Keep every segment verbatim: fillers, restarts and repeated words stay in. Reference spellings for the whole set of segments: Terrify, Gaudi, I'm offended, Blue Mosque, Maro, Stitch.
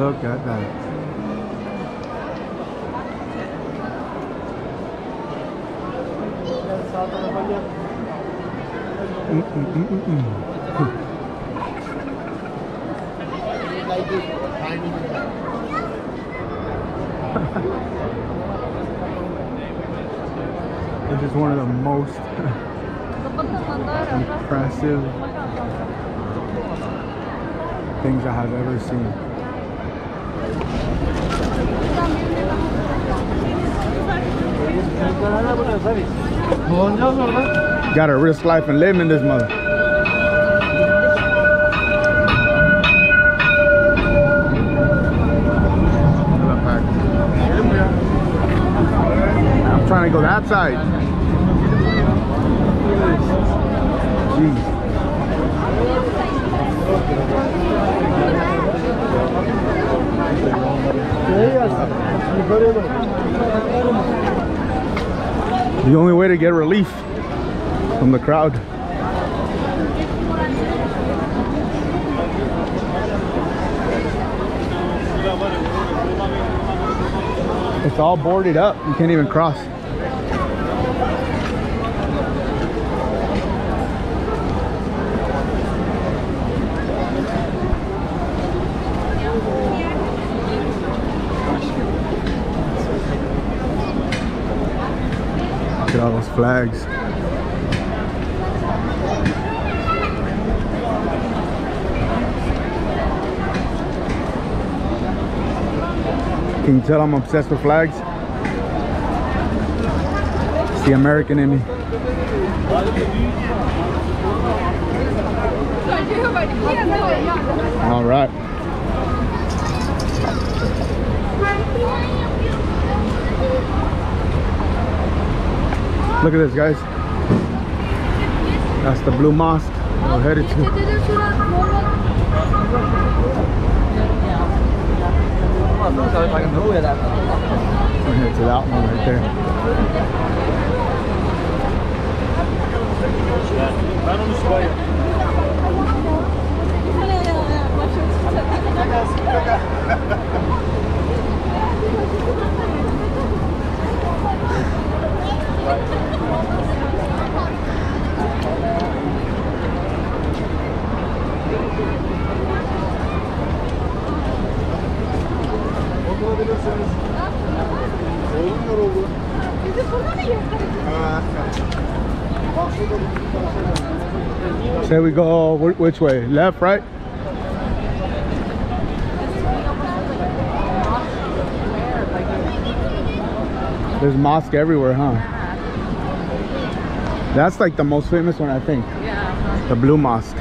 Look at that. Mm -mm -mm -mm -mm. This is one of the most impressive things I have ever seen. Got a risk, life, and living in this mother. I'm trying to go that side. Jeez. The only way to get relief from the crowd. It's all boarded up. You can't even cross. Look at all those flags. Can you tell I'm obsessed with flags? It's the American in me. All right. Look at this, guys. That's the Blue Mosque we're headed to. I'm headed to that one right there. So we go which way? Left, right? There's mosques everywhere, huh? That's like the most famous one, I think. Yeah. The Blue Mosque.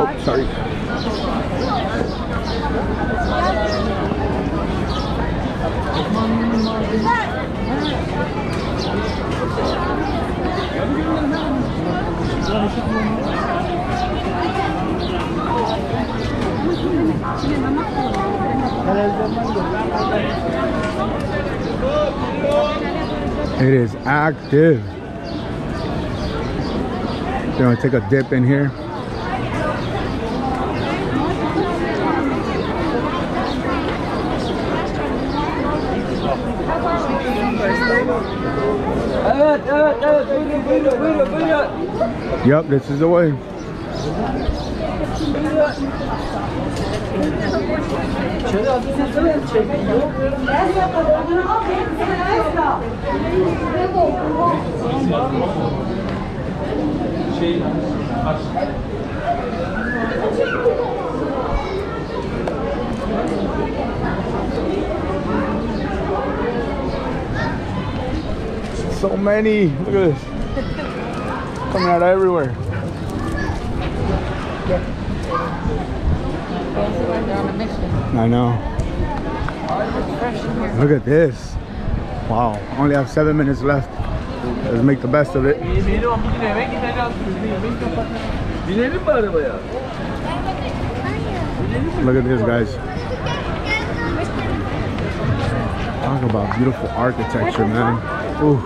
Oh, sorry. It is active. Gonna take a dip in here. Yep, this is the way. So many. Look at this. coming out of everywhere. I know. Look at this. Wow, only have seven minutes left. Let's make the best of it. Look at this, guys. Talk about beautiful architecture, man. Ooh.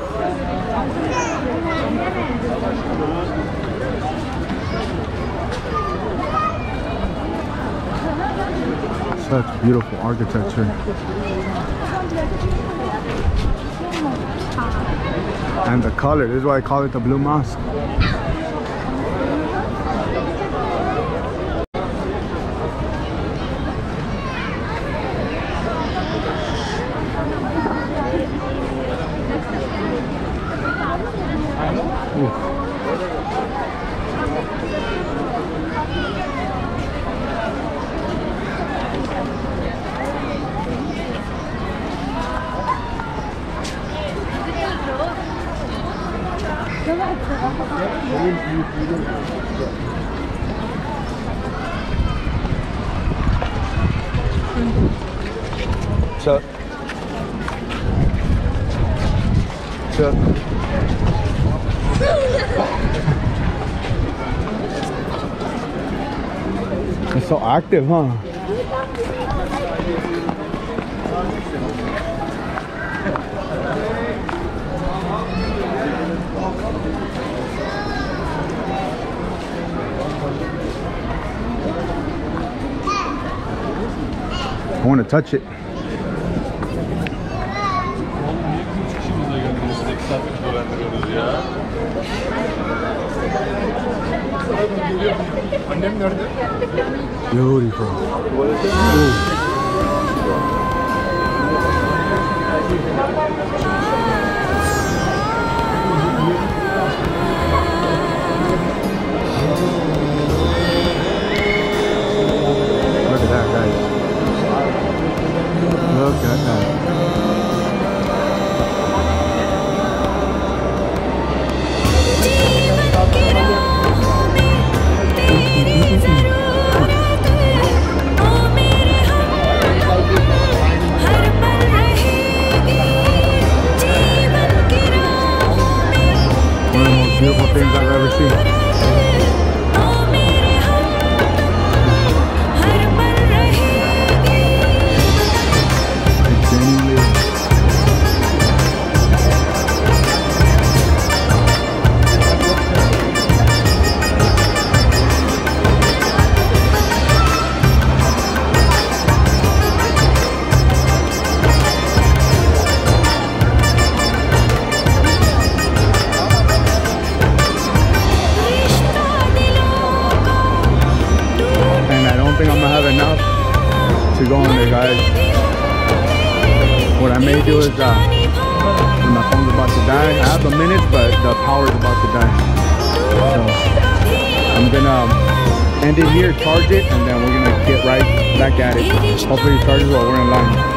Such beautiful architecture. And the color, this is why I call it the Blue Mosque. Chuck. Chuck. It's so active, huh? I want to touch it. Beautiful. Look at that, guys. Look at that. One of the most beautiful things I've ever seen. End it here, charge it, and then we're gonna get right back at it. Hopefully it charges while we're in line.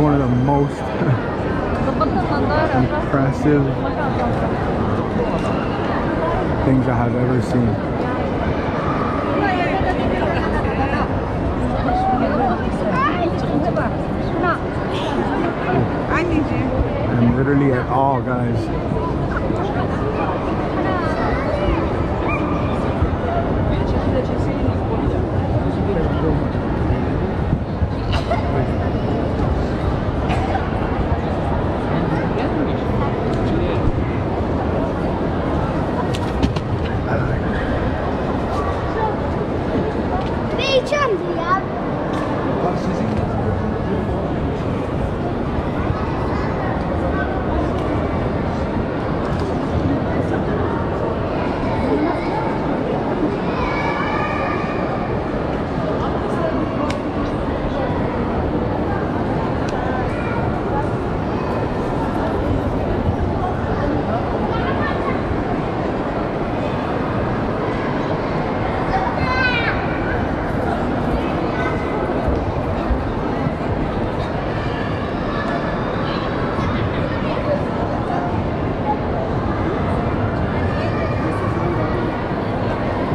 One of the most impressive things I have ever seen. I need you. And literally at all, guys.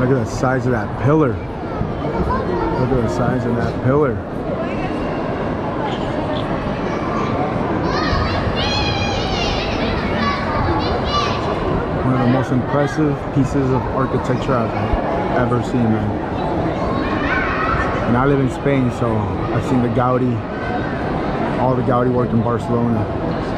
Look at the size of that pillar. Look at the size of that pillar. One of the most impressive pieces of architecture I've ever seen, man. And I live in Spain, so I've seen the Gaudi, all the Gaudi work in Barcelona.